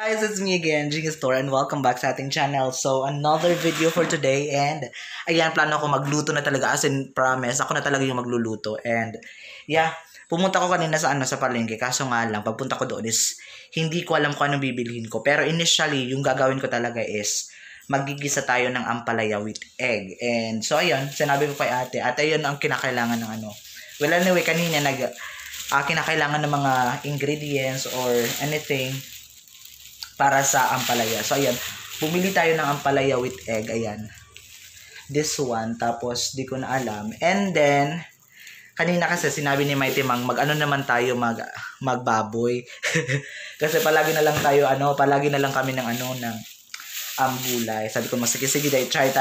Guys, it's me again, Jing Astor, and welcome back sa ating channel. So, another video for today, and ayan, plano ko magluto na talaga, as in promise, ako na talaga yung magluluto. And yeah, pumunta ko kanina sa palengke, kaso nga lang, pagpunta ko doon is, hindi ko alam kung anong bibilhin ko. Pero initially, yung gagawin ko talaga is, magigisa tayo ng ampalaya with egg. And so, ayan, sinabi ko kay ate, at ayun ang kinakailangan ng ano. Well, anyway, kanina, kinakailangan ng mga ingredients or anything para sa ampalaya. So, ayan. Bumili tayo ng ampalaya with egg. Ayan. This one. Tapos, di ko na alam. And then, kanina kasi sinabi ni Mighty Mang, mag-ano naman tayo, magbaboy. Kasi palagi na lang tayo, palagi na lang kami ng ng gulay. Sabi ko, sige dahil try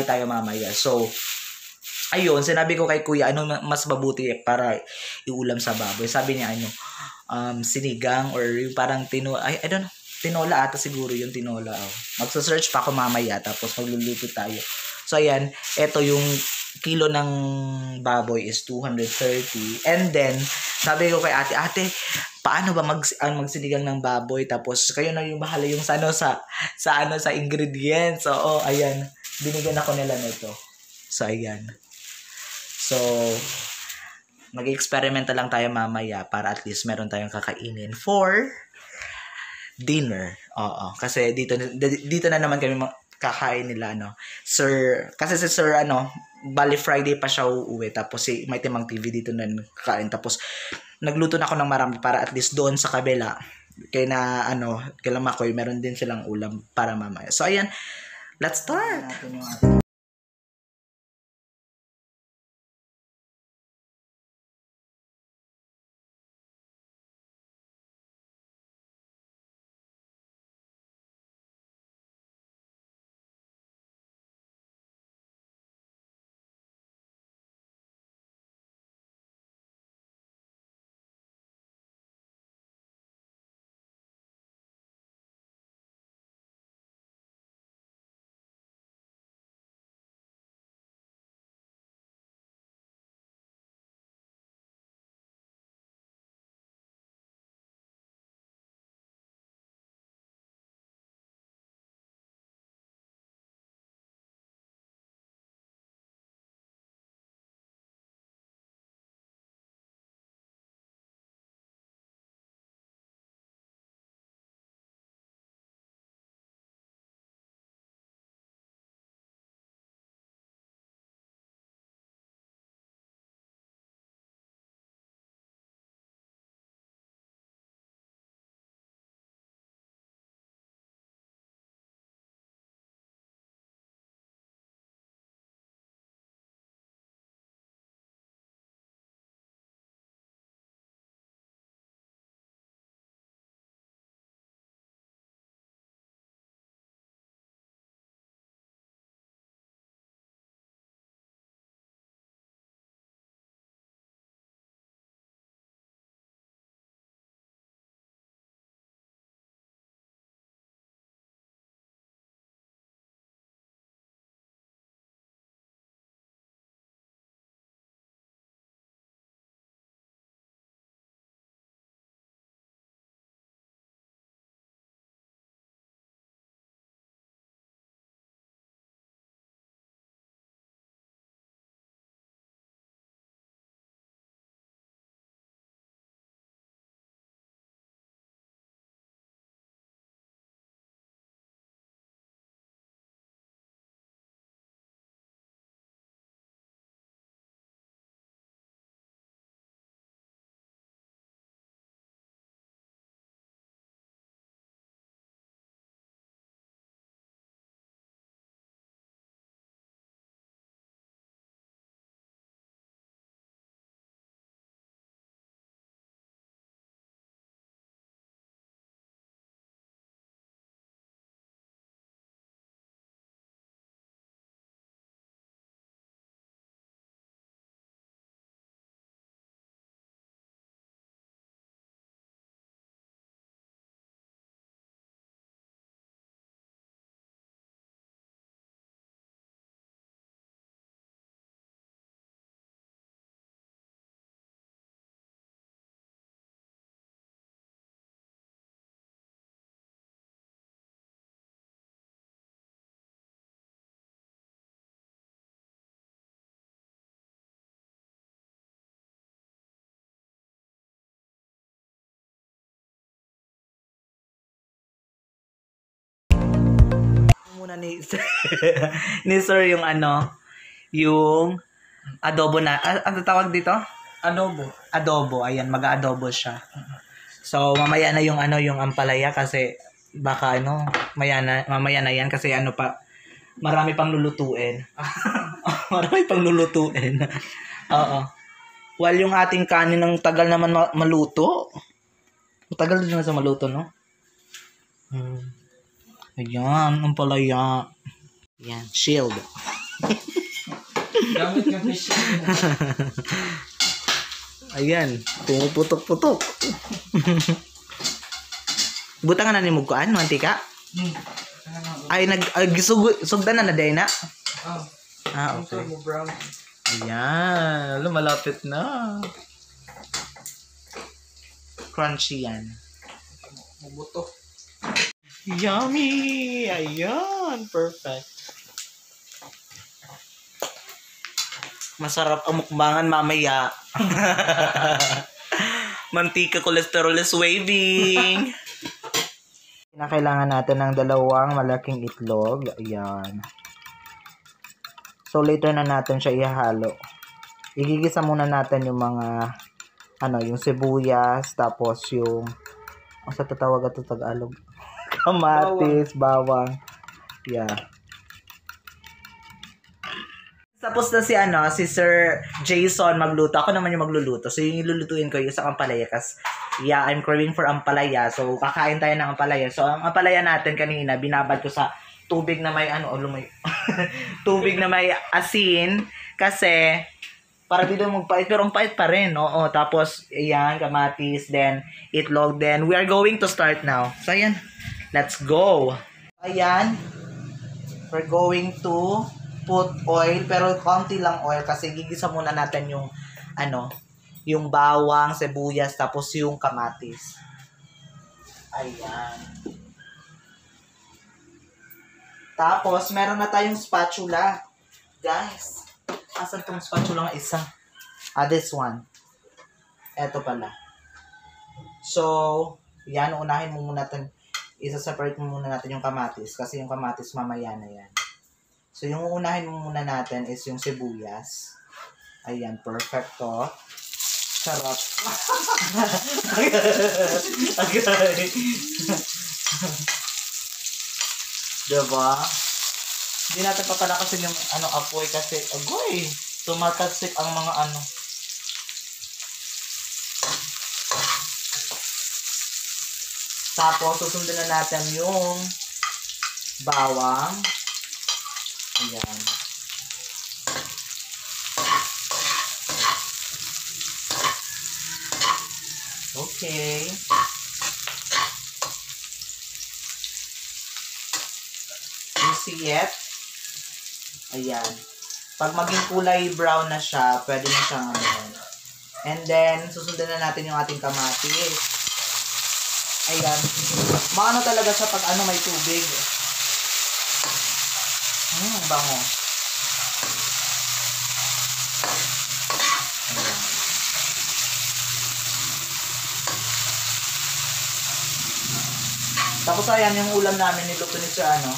tayo mamaya. So, ayun. Sinabi ko kay Kuya, mas mabuti para iulam sa baboy. Sabi niya, sinigang or parang I don't know. Tinola ata siguro yung tinola. Oh. Magsa-search pa ako mamaya tapos magluluto tayo. So ayan, ito yung kilo ng baboy is 230. And then, sabi ko kay ate, paano ba magsinigang ng baboy? Tapos kayo na yung bahala yung sa ingredients. Oo, ayan. Binigyan ako nila nito. So ayan. So mag-experiment lang tayo mamaya para at least meron tayong kakainin for dinner. Oo, kasi dito na naman kami kakain nila kasi si Sir bali Friday pa siya uuwi, tapos si May Timang TV dito na kakain, tapos nagluto na ako ng marami para at least doon sa kabila kay na Kinama Koy meron din silang ulam para mamaya. So ayan, let's start. muna ni Sir, yung ano, yung adobo na, ano tawag dito? Adobo. Adobo, ayan, mag-a-adobo siya. So, mamaya na yung ano, yung ampalaya kasi baka ano, mamaya na yan kasi ano pa, marami pang lulutuin. Marami pang lulutuin. Oo. Well, yung ating kanin ng tagal naman maluto. Matagal din na sa maluto, no? Ayan, ampalaya. Ayan, shield. Gamit ka pa shield. Ayan, pumuputok-putok. Buta nga na ni Mugkuan, mantika? Ay, sugdan na na, Dena? Oh. Ah, okay. Ayan, lumalapit na. Crunchy yan. Mabuto. Yummy! Ayan, perfect. Masarap ang mukbangan mamaya. Mantika cholesterol is waving. Kailangan natin ng dalawang malaking itlog. Ayan. So, later na natin siya ihalo. Igigisa muna natin yung mga, ano, yung sibuyas, tapos yung, ang sa tatawag ito, Tagalog. Kamatis, bawang. Yeah. Tapos na si ano, si Sir Jason magluto. Ako naman yung magluluto. So yung ilulutuin ko yung isang ampalaya. Kasi yeah, I'm craving for ampalaya. So kakain tayo ng ampalaya. So ang ampalaya natin kanina, binabad ko sa tubig na may ano, tubig na may asin. Kasi para di daw magpait. Pero ang pait pa rin. Oo, tapos ayan, kamatis, then itlog, then we are going to start now. So ayan, let's go. Ayan, we're going to put oil, pero konti lang oil kasi gigisa muna natin yung ano, yung bawang, sibuyas, tapos yung kamatis. Ayan. Tapos, meron na tayong spatula. Guys, asan tong spatula ng isa? Ah, this one. Eto pala. So, yan, unahin mo muna natin, isa-separate mo muna natin yung kamatis kasi yung kamatis mamaya na yan. So, yung uunahin muna natin is yung sibuyas. Ayan, perfecto. Sarap. Okay. Diba? Hindi natin pa pala kasi yung ano, apoy kasi, agoy, tumatatsik ang mga ano. Tapos, susundin na natin yung bawang. Ayan. Okay. You see it? Ayan. Pag maging kulay brown na siya, pwede na siyang anuhin. And then, susundan na natin yung ating kamatis. Ayan. Maano talaga siya pag ano, may tubig. Bango. Tapos ayan yung ulam namin niluto ni siya ano.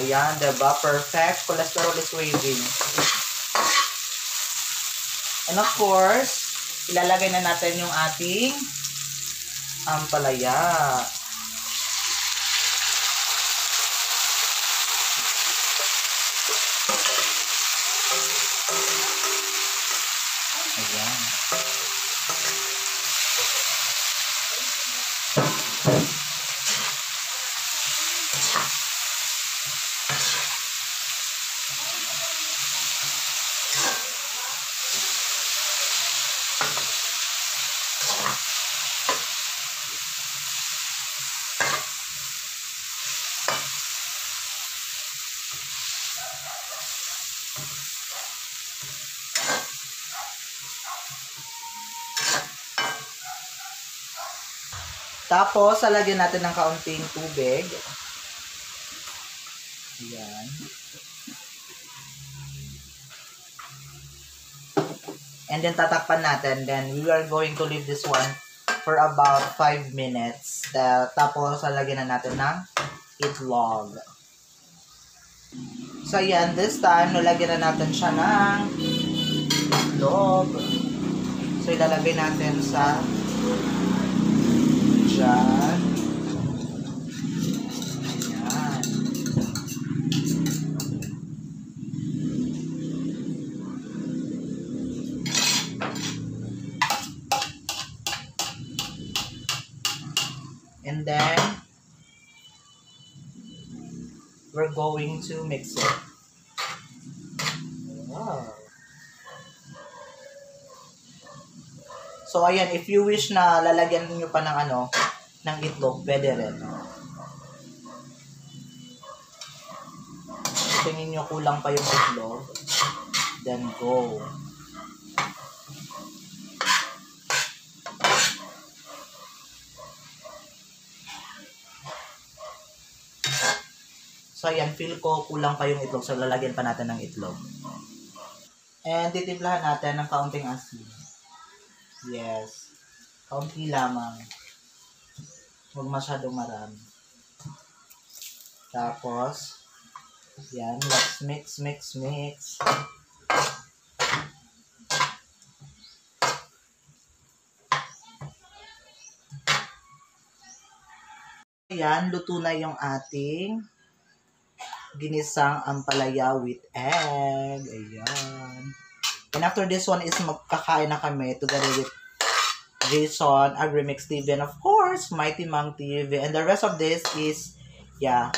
Ayan, diba? Perfect. Cholesterol is waving. And of course, ilalagay na natin yung ating ampalaya. Ayan. Tapos, salagyan natin ng kaunting tubig. Ayan. And then, tatakpan natin. Then, we are going to leave this one for about 5 minutes. Tapos, salagyan na natin ng itlog. So, yan. This time, nalagyan na natin siya ng loob. So, ilalagay natin sa dyan. Ayan. And then, we're going to mix it. Wow. So, ayan, if you wish na lalagyan niyo pa ng ano, ng itlog, pwede rin. Tingin niyo kulang pa yung itlog, then go. So, ayan, feel ko kulang pa yung itlog, so lalagyan pa natin ng itlog. And titimplahan natin ng kaunting asin. Yes. Kaunti lamang. Huwag masyadong marami. Tapos, yan. Let's mix, mix, mix. Ayan, luto na yung ating ginisang ampalaya with egg. Ayan. And after this one is magkakain na kami together with Jason, Agrimix TV, and of course, Mighty Mong TV. And the rest of this is, yeah,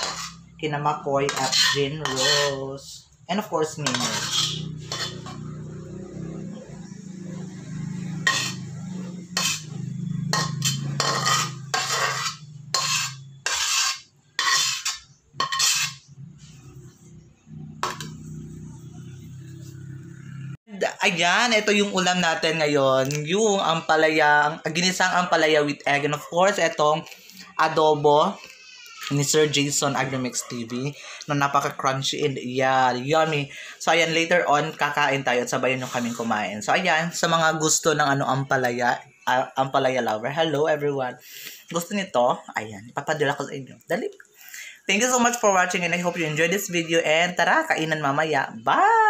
Kinama Koy at Gin Rose. And of course, Mimi. Ayan, ito yung ulam natin ngayon. Yung ampalaya, ginisang ampalaya with egg. And of course, itong adobo ni Sir Jason, Agrimix TV. Na napaka-crunchy and yeah, yummy. So, ayan, later on, kakain tayo at sabayan nyo kaming kumain. So, ayan, sa mga gusto ng ano, ampalaya lover. Hello, everyone. Gusto nito? Ayan, ipapadala ko sa inyo. Dali. Thank you so much for watching and I hope you enjoyed this video. And tara, kainan mamaya. Bye!